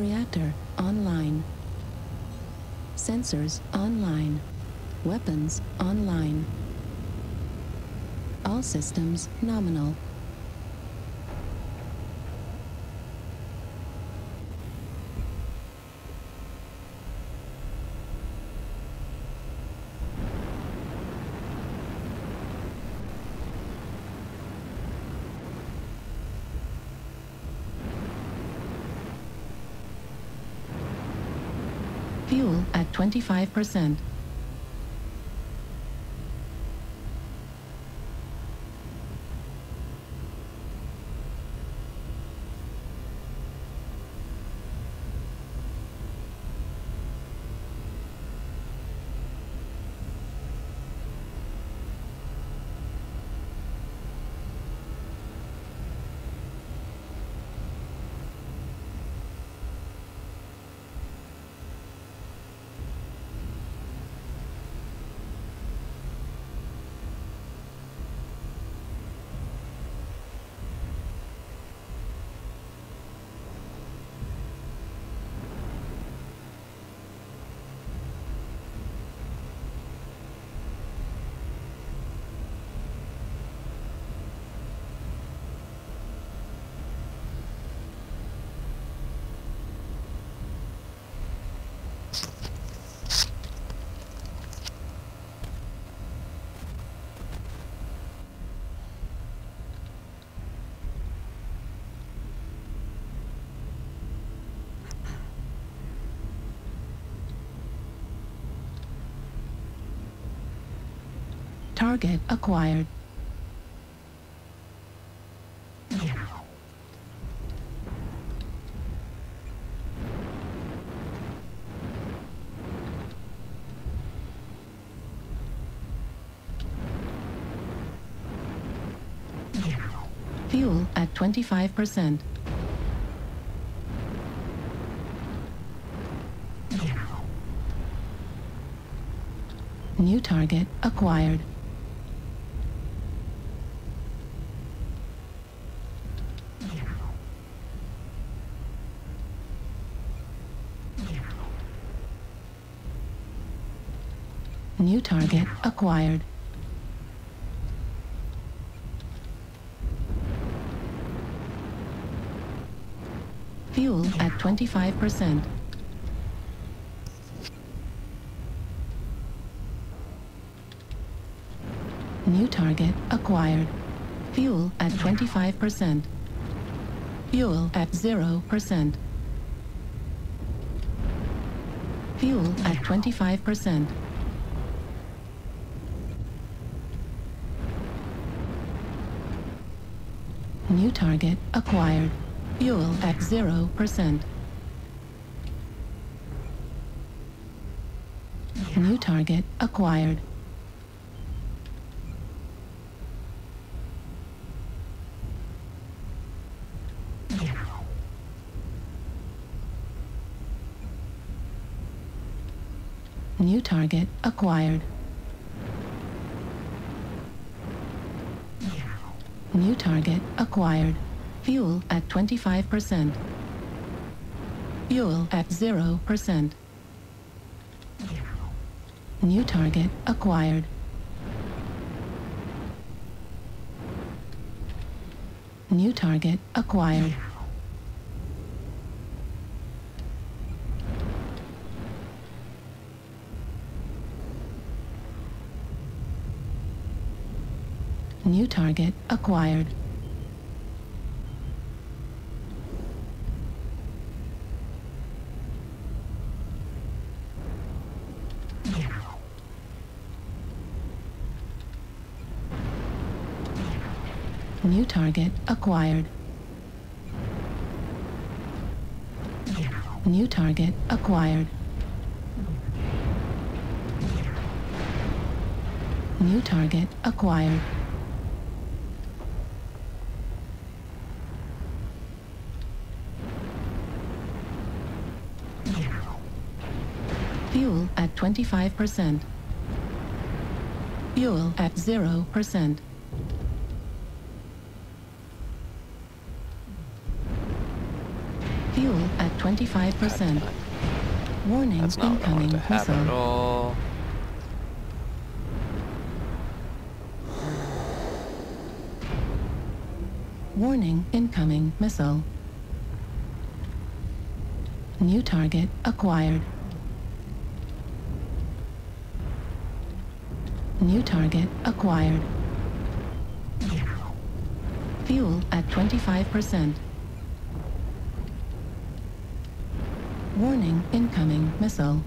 Reactor online. Sensors online. Weapons online. All systems nominal. Fuel at 25%. Target acquired. Fuel at 25%. New target acquired. New target acquired. Fuel at 25%. New target acquired. Fuel at 25%. Fuel at 0%. Fuel at 25%. New target acquired. Fuel at 0%. New target acquired. New target acquired. New target acquired. Fuel at 25%. Fuel at 0%. New target acquired. New target acquired. New target acquired. New target acquired. New target acquired. New target acquired. Fuel at 25%. Fuel at 0%. Fuel at 25%. Warning, that's not incoming missile. At all. Warning, incoming missile. New target acquired. New target acquired. Fuel at 25%. Warning, incoming missile.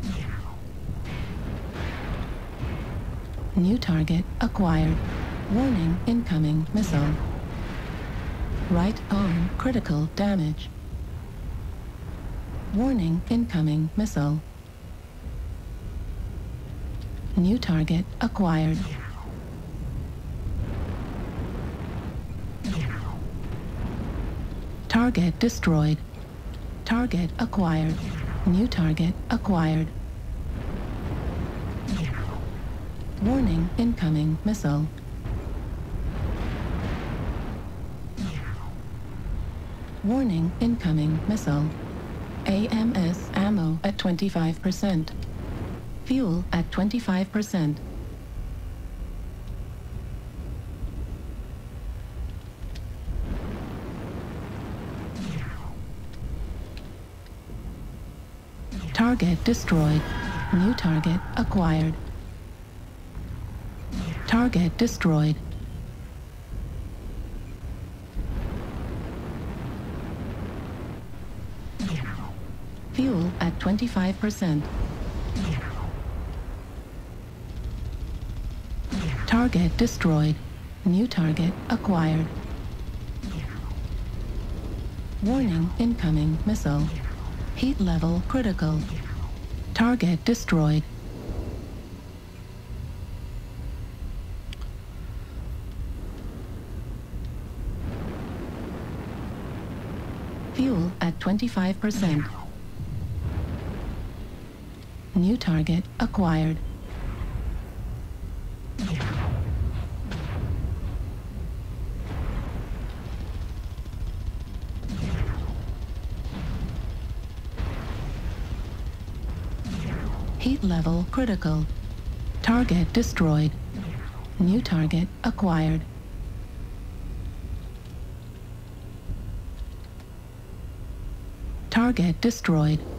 New target acquired. Warning, incoming missile. Right arm critical damage. Warning, incoming missile. New target acquired. Target destroyed. Target acquired. New target acquired. Warning, incoming missile. Warning, incoming missile. AMS ammo at 25%. Fuel at 25%. Target destroyed. New target acquired. Target destroyed. Fuel at 25%. Target destroyed. New target acquired. Warning, incoming missile. Heat level critical. Target destroyed. Fuel at 25%. New target acquired. Heat level critical. Target destroyed. New target acquired. Target destroyed.